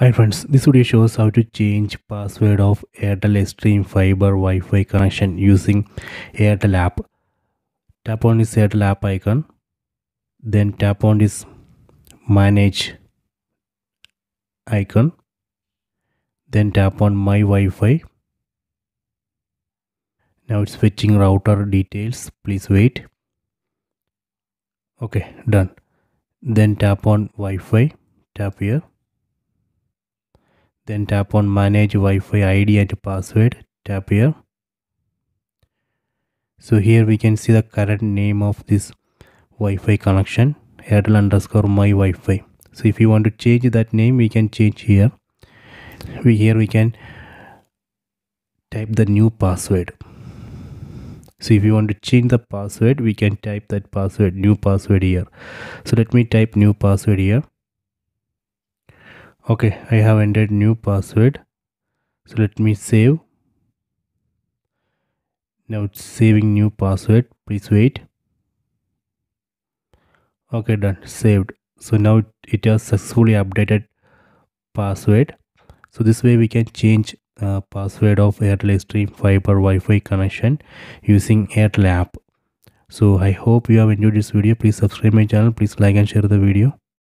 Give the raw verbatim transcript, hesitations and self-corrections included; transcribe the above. Hi friends, this video shows how to change password of Airtel Xstream Fiber Wi-Fi connection using Airtel app. Tap on this Airtel app icon, then tap on this manage icon, then tap on my Wi-Fi. Now it's fetching router details, please wait. Okay, done. Then tap on Wi-Fi, tap here. Then tap on manage Wi-Fi I D and password, tap here. So here we can see the current name of this Wi-Fi connection, Airtel underscore my Wi-Fi. So if you want to change that name, we can change here. We here we can type the new password. So if you want to change the password, we can type that password, new password here. So let me type new password here. Okay, I have entered new password. So let me save. Now it's saving new password. Please wait. Okay, done. Saved. So now it has successfully updated password. So this way we can change uh, password of Airtel Xstream Fiber Wi-Fi connection using Airtel app. So I hope you have enjoyed this video. Please subscribe my channel. Please like and share the video.